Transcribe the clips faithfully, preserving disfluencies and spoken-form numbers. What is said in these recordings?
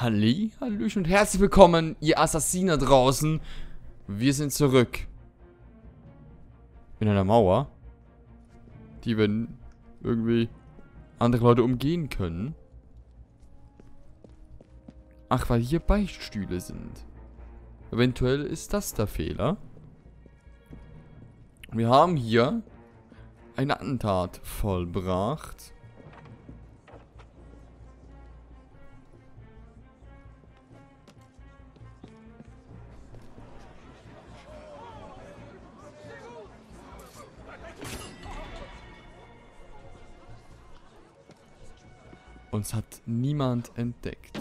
Halli, Hallöchen und herzlich willkommen, ihr Assassiner draußen. Wir sind zurück. In einer Mauer, die wir irgendwie andere Leute umgehen können. Ach, weil hier Beichtstühle sind. Eventuell ist das der Fehler. Wir haben hier ein Attentat vollbracht. Uns hat niemand entdeckt.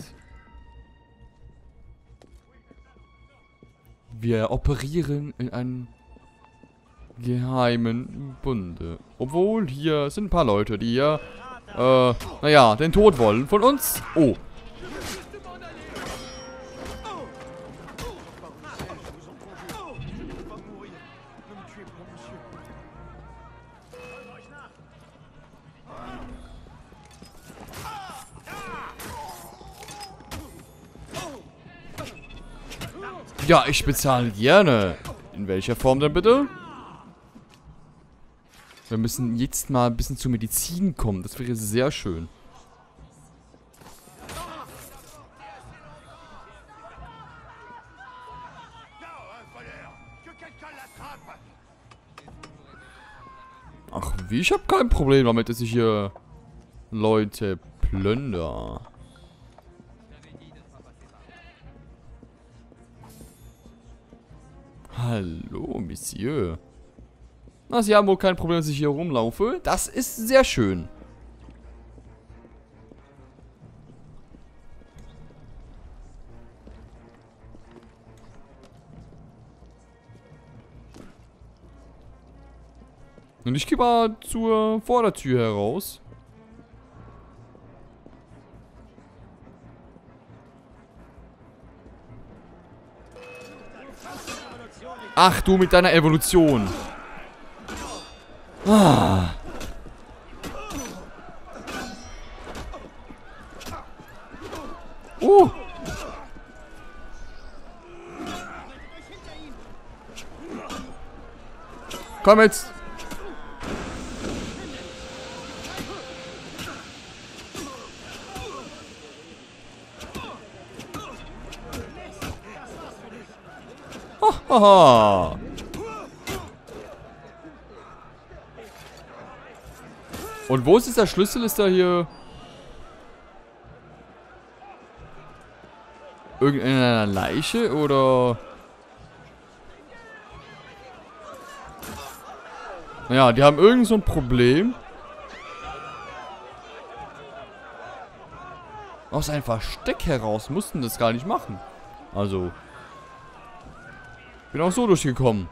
Wir operieren in einem geheimen Bunde. Obwohl, hier sind ein paar Leute, die ja, äh, naja, den Tod wollen von uns. Oh. Ja, ich bezahle gerne. In welcher Form denn bitte? Wir müssen jetzt mal ein bisschen zur Medizin kommen. Das wäre sehr schön. Ach, wie? Ich habe kein Problem damit, dass ich hier Leute plündere. Hallo, Monsieur. Na, Sie haben wohl kein Problem, dass ich hier rumlaufe. Das ist sehr schön. Und ich gehe mal zur Vordertür heraus. Ach du mit deiner Evolution. Ah. Uh. Komm jetzt. Haha. Und wo ist dieser Schlüssel? Ist da hier irgendeiner Leiche oder? Naja, die haben irgend so ein Problem. Aus einem Versteck heraus mussten das gar nicht machen. Also. Bin auch so durchgekommen.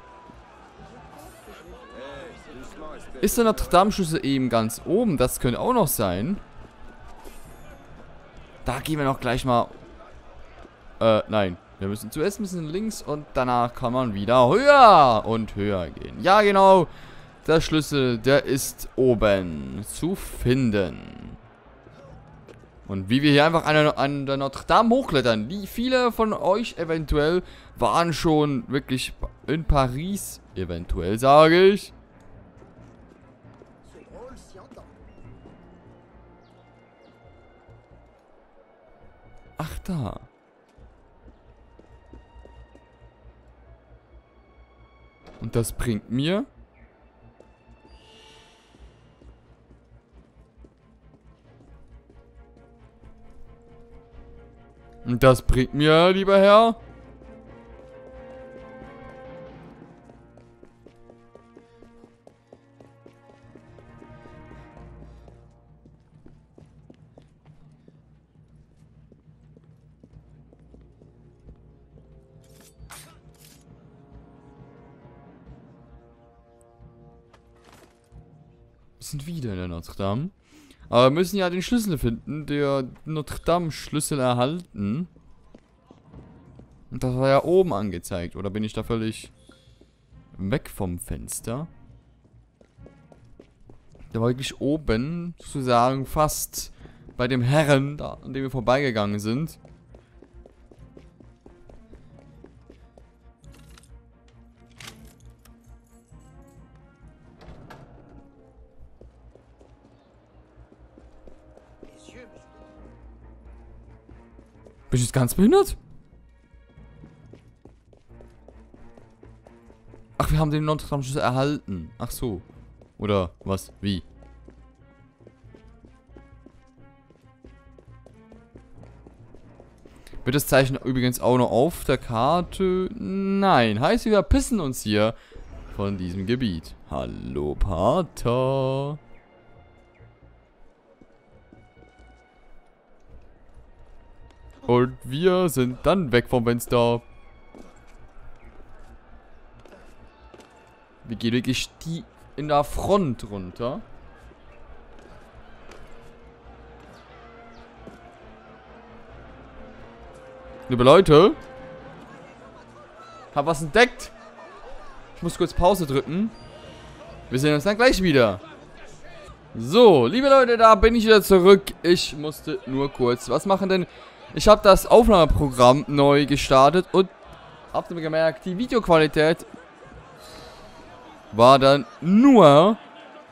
Ist der Notre-Dame-Schlüssel eben ganz oben? Das könnte auch noch sein. Da gehen wir noch gleich mal... Äh, nein. Wir müssen zuerst ein bisschen links und danach kann man wieder höher und höher gehen. Ja, genau. Der Schlüssel, der ist oben zu finden. Und wie wir hier einfach an, an der Notre-Dame hochklettern, die viele von euch eventuell waren schon wirklich in Paris, eventuell sage ich. Ach da. Und das bringt mir... Und das bringt mir, lieber Herr. Wir sind wieder in der Notre-Dame. Aber wir müssen ja den Schlüssel finden, der Notre-Dame-Schlüssel erhalten. Und das war ja oben angezeigt, oder bin ich da völlig weg vom Fenster? Der war wirklich oben, sozusagen fast bei dem Herren, da, an dem wir vorbeigegangen sind. Bin ich jetzt ganz behindert? Ach, wir haben den Notre-Dame-Schlüssel erhalten. Ach so. Oder was? Wie? Wird das Zeichen übrigens auch noch auf der Karte? Nein. Heißt, wir verpissen uns hier von diesem Gebiet. Hallo, Pater. Und wir sind dann weg vom Fenster. Wir gehen wirklich die in der Front runter. Liebe Leute, hab was entdeckt. Ich muss kurz Pause drücken. Wir sehen uns dann gleich wieder. So, liebe Leute, da bin ich wieder zurück. Ich musste nur kurz was machen, denn ich habe das Aufnahmeprogramm neu gestartet und habt ihr gemerkt, die Videoqualität war dann nur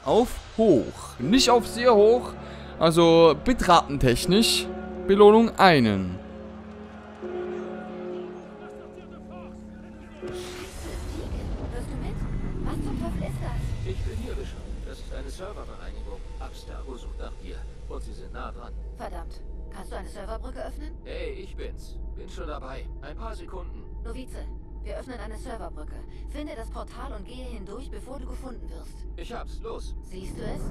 auf hoch, nicht auf sehr hoch, also bitratentechnisch Belohnung einen. Hörst du mit? Was zum Teufel ist das? Ich bin hier schon. Das ist eine Serververeinigung. Abstergo sucht nach dir und sie sind nah dran. Verdammt. Kannst du eine Serverbrücke öffnen? Hey, ich bin's. Bin schon dabei. Ein paar Sekunden. Novize, wir öffnen eine Serverbrücke. Finde das Portal und gehe hindurch, bevor du gefunden wirst. Ich hab's. Los. Siehst du es?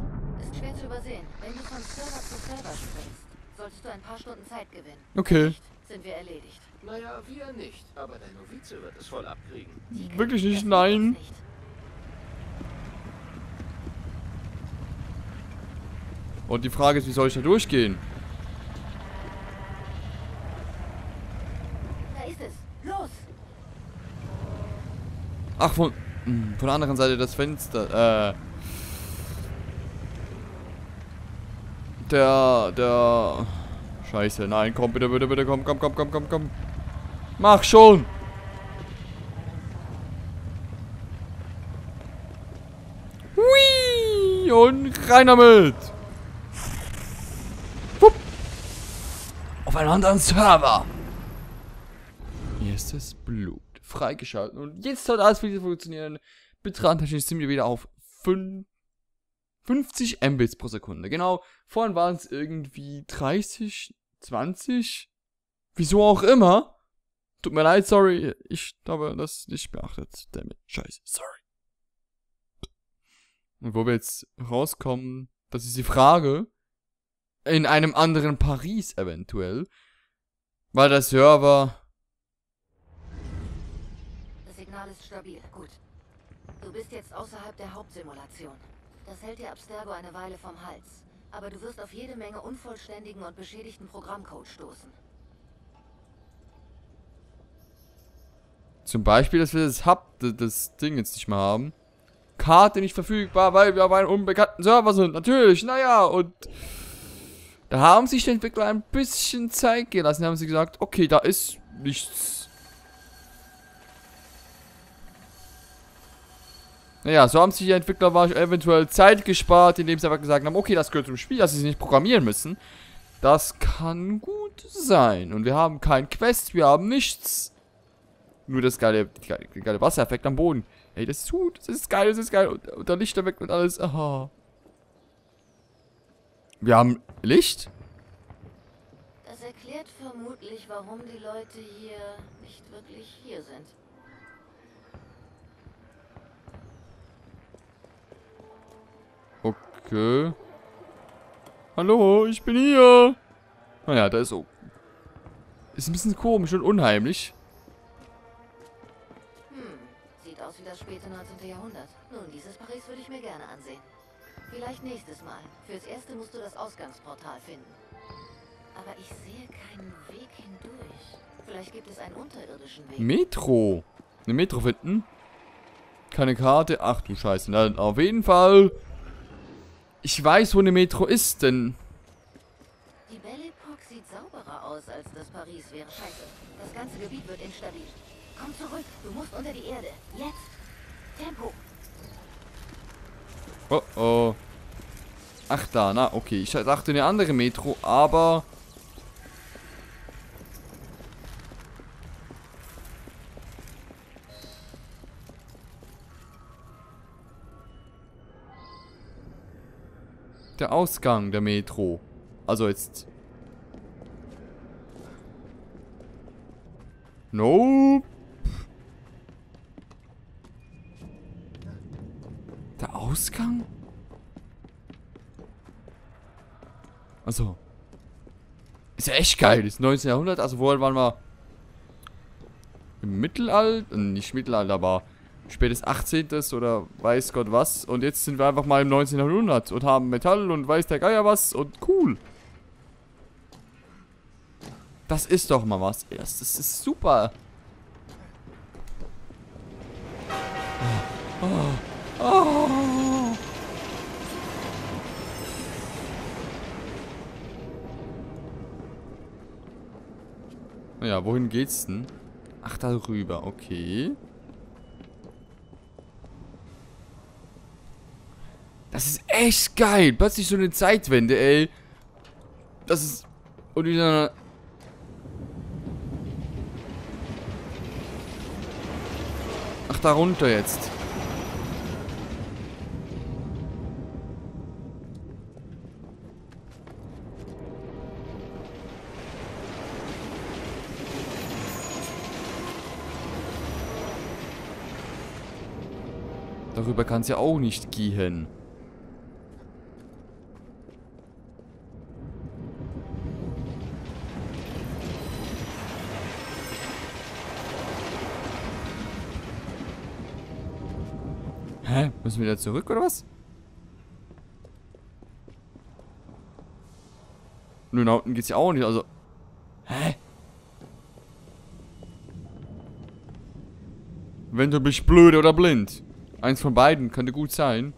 Ist schwer zu übersehen. Wenn du von Server zu Server springst, solltest du ein paar Stunden Zeit gewinnen. Okay. Nicht sind wir erledigt. Naja, wir nicht. Aber dein Novize wird es voll abkriegen. Wirklich nicht, nein. Nicht. Und die Frage ist, wie soll ich da durchgehen? Ach, von, von der anderen Seite das Fenster, äh... Der, der... Scheiße, nein, komm, bitte, bitte, bitte, komm, komm, komm, komm, komm, komm. Mach schon! Hui! Und rein damit! Wupp! Auf einen anderen Server! Hier ist das Blut freigeschalten und jetzt hat alles wieder funktionieren. Bitrate-technisch sind wir wieder auf fünfzig Mbits pro Sekunde. Genau, vorhin waren es irgendwie dreißig, zwanzig, wieso auch immer. Tut mir leid, sorry, ich habe das nicht beachtet. Damit, scheiße, sorry. Und wo wir jetzt rauskommen, das ist die Frage. In einem anderen Paris eventuell, weil der Server... Alles stabil. Gut. Du bist jetzt außerhalb der Hauptsimulation. Das hält dir Abstergo eine Weile vom Hals. Aber du wirst auf jede Menge unvollständigen und beschädigten Programmcode stoßen. Zum Beispiel, dass wir das Hub, das Ding jetzt nicht mehr haben. Karte nicht verfügbar, weil wir auf einem unbekannten Server sind. Natürlich, naja, und... Da haben sich die Entwickler ein bisschen Zeit gelassen. Da haben sie gesagt, okay, da ist nichts... Naja, so haben sich die Entwickler eventuell Zeit gespart, indem sie einfach gesagt haben, okay, das gehört zum Spiel, dass sie es nicht programmieren müssen. Das kann gut sein. Und wir haben kein Quest, wir haben nichts. Nur das geile, geile, geile Wassereffekt am Boden. Ey, das ist gut, das ist geil, das ist geil. Und, und der Lichtereffekt und alles. Aha. Wir haben Licht? Das erklärt vermutlich, warum die Leute hier nicht wirklich hier sind. Okay. Hallo, ich bin hier. Naja, da ist so. Ist ein bisschen komisch und unheimlich. Hm, sieht aus wie das späte neunzehnten. Jahrhundert. Nun, dieses Paris würde ich mir gerne ansehen. Vielleicht nächstes Mal. Fürs Erste musst du das Ausgangsportal finden. Aber ich sehe keinen Weg hindurch. Vielleicht gibt es einen unterirdischen Weg. Metro. Eine Metro finden? Keine Karte. Ach du Scheiße. Dann auf jeden Fall... Ich weiß, wo eine Metro ist, denn... Die Belle Epoque sieht sauberer aus, als das Paris wäre. Scheiße. Das ganze Gebiet wird instabil. Komm zurück. Du musst unter die Erde. Jetzt. Tempo. Oh, oh. Ach da, na, okay. Ich dachte eine andere Metro, aber... der Ausgang der Metro. Also jetzt... Nope. Der Ausgang? Also... Ist ja echt geil, das neunzehnten Jahrhundert, also wohl waren wir... Im Mittelalter, nicht Mittelalter, aber... Spätes achtzehnten oder weiß Gott was. Und jetzt sind wir einfach mal im neunzehnten Jahrhundert und haben Metall und weiß der Geier was und cool. Das ist doch mal was. Das ist super. Oh, oh, oh. Naja, wohin geht's denn? Ach, da rüber, okay. Das ist echt geil. Plötzlich so eine Zeitwende, ey. Das ist... Und wieder... Ach, da runter jetzt. Darüber kann es ja auch nicht gehen. Hä? Müssen wir da zurück, oder was? Nur nach unten geht's ja auch nicht, also... Hä? Wenn du bist blöd oder blind. Eins von beiden, könnte gut sein.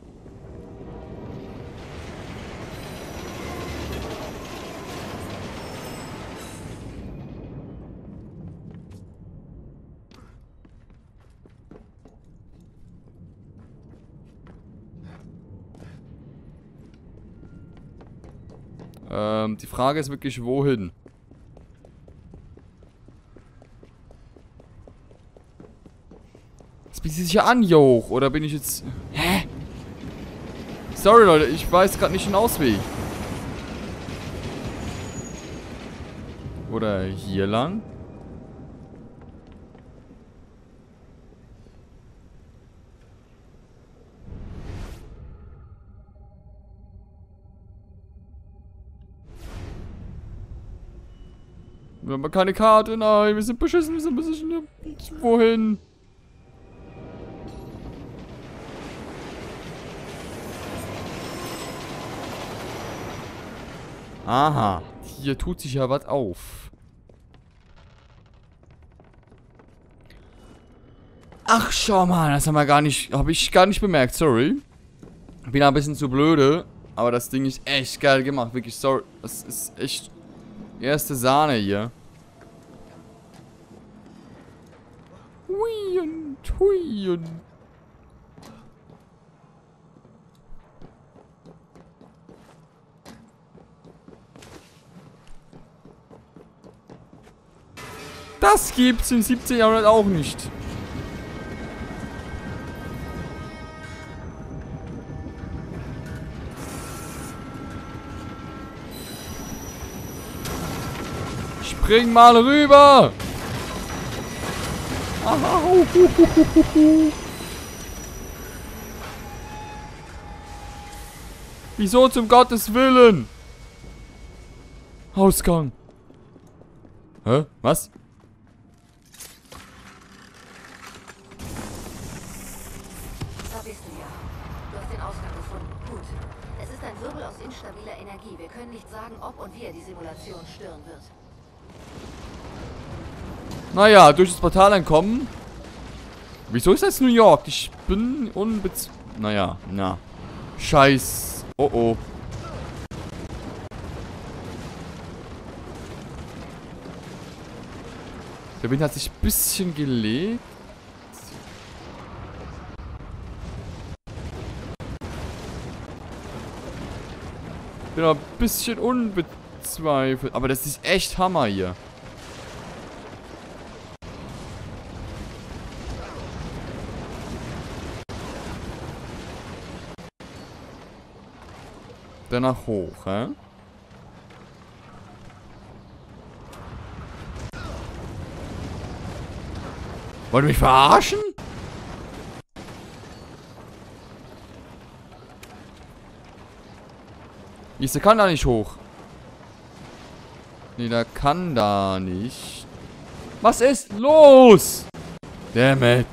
Ähm, die Frage ist wirklich, wohin? Das bietet sich ja an, Joch. Oder bin ich jetzt... Hä? Sorry, Leute. Ich weiß gerade nicht den Ausweg. Oder hier lang? Wir haben keine Karte, nein, wir sind beschissen, wir sind beschissen. Wohin? Aha, hier tut sich ja was auf. Ach, schau mal, das haben wir gar nicht, habe ich gar nicht bemerkt, sorry. Bin ein bisschen zu blöde, aber das Ding ist echt geil gemacht, wirklich, sorry. Das ist echt... Erste Sahne hier. Hui und hui und. Das gibt's im siebzehnten Jahrhundert auch nicht. Spring mal rüber! Au. Wieso zum Gottes Willen? Ausgang. Hä? Was? Da bist du ja. Du hast den Ausgang gefunden. Gut. Es ist ein Wirbel aus instabiler Energie. Wir können nicht sagen, ob und wie er die Simulation stören wird. Naja, durch das Portal ankommen. Wieso ist das New York? Ich bin unbez... Naja, na. Scheiß. Oh oh. Der Wind hat sich ein bisschen gelegt. Bin noch ein bisschen unbezweifelt. Aber das ist echt Hammer hier. danach hoch, hä? Wollt ihr mich verarschen? Ich kann da nicht hoch. Nee, da kann da nicht. Was ist los? Damn it.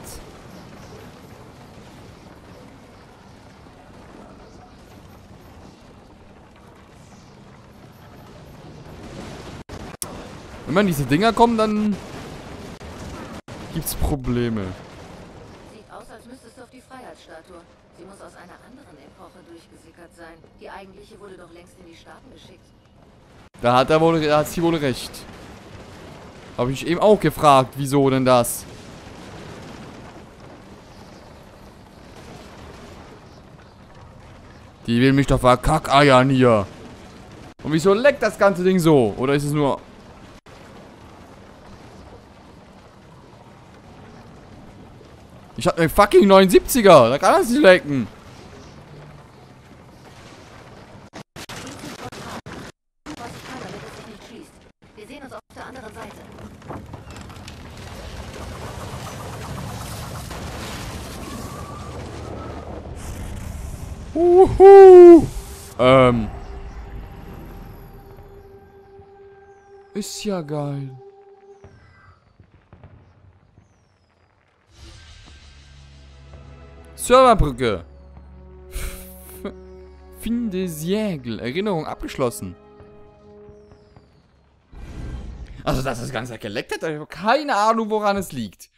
Wenn man diese Dinger kommen, dann gibt's Probleme. Sieht aus, als müsstest du auf die Freiheitsstatue. Sie muss aus einer anderen Epoche durchgesickert sein. Die eigentliche wurde doch längst in die Staaten geschickt. Da hat er wohl, da hat sie wohl recht. Habe ich eben auch gefragt, wieso denn das? Die will mich doch verkackeiern hier. Und wieso leckt das ganze Ding so? Oder ist es nur... Ich hab einen fucking neunundsiebziger. Da kann das nicht lecken. Wir sehen uns auf der anderen Seite. Uhu. Ähm. Ist ja geil. Serverbrücke. Fin des Jägel. Erinnerung abgeschlossen. Also, dass das Ganze geleckt hat, ich habe keine Ahnung, woran es liegt.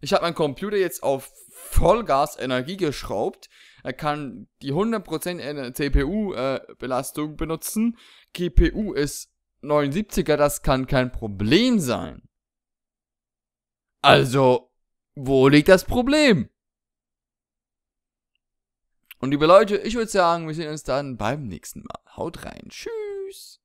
Ich habe meinen Computer jetzt auf Vollgas-Energie geschraubt. Er kann die hundert Prozent C P U-Belastung äh, benutzen. G P U ist neunundsiebziger, das kann kein Problem sein. Also, wo liegt das Problem? Und liebe Leute, ich würde sagen, wir sehen uns dann beim nächsten Mal. Haut rein. Tschüss.